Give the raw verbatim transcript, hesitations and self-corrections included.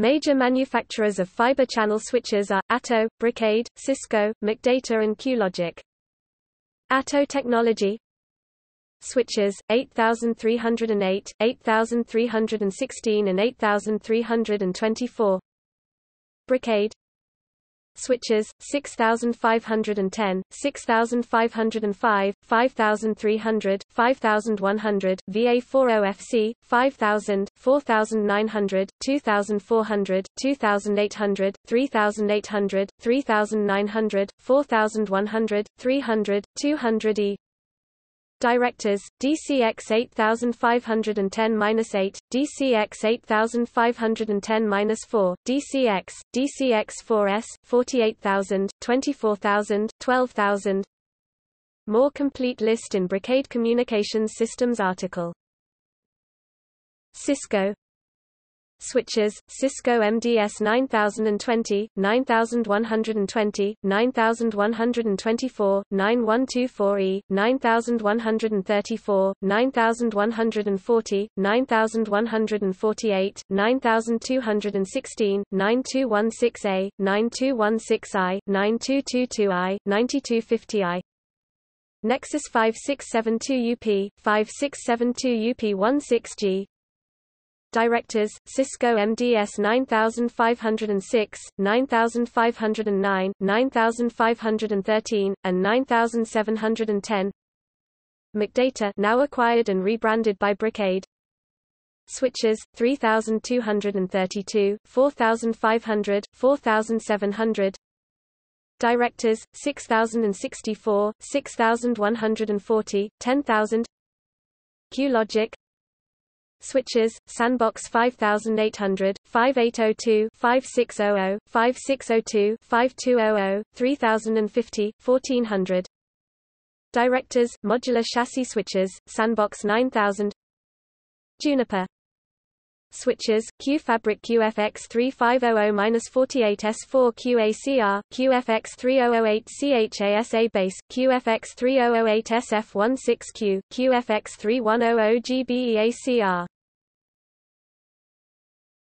Major manufacturers of fiber channel switches are Atto, Brocade, Cisco, McData and QLogic. Atto Technology switches eight thousand three hundred eight, eight thousand three hundred sixteen and eight thousand three hundred twenty-four. Brocade switches six thousand five hundred ten, six thousand five hundred five, five thousand three hundred, five thousand one hundred, V A forty F C, five thousand, four thousand nine hundred, two thousand four hundred, two thousand eight hundred, three thousand eight hundred, three thousand nine hundred, four thousand one hundred, three hundred, two hundred E. Directors, D C X eight thousand five hundred ten dash eight, D C X eight thousand five hundred ten dash four, D C X, D C X four S, forty-eight thousand, twenty-four thousand, twelve thousand. More complete list in Brocade Communications Systems article. Cisco switches, Cisco M D S nine thousand twenty, nine thousand one hundred twenty, nine thousand one hundred twenty-four, nine one two four E, nine thousand one hundred thirty-four, nine thousand one hundred forty, nine thousand one hundred forty-eight, nine thousand two hundred sixteen, nine two one six A, nine two one six I, nine two two two I, nine two five zero I. Nexus five six seven two U P, five six seven two U P one six G. Directors, Cisco M D S nine thousand five hundred six, nine thousand five hundred nine, nine thousand five hundred thirteen, and nine thousand seven hundred ten. McData, now acquired and rebranded by Brocade. Switches, three thousand two hundred thirty-two, four thousand five hundred, four thousand seven hundred. Directors, six thousand sixty-four, six thousand one hundred forty, ten thousand. QLogic switches, SANbox five thousand eight hundred, five eight zero two, five six zero zero, five six zero two, five two zero zero, three thousand fifty, fourteen hundred. Directors, modular chassis switches, SANbox nine thousand. Juniper switches, Q-Fabric Q F X thirty-five hundred dash forty-eight S four Q A C R, Q F X thirty oh eight C H A S A base, Q F X thirty oh eight S F sixteen Q, Q F X thirty-one hundred G B E A C R.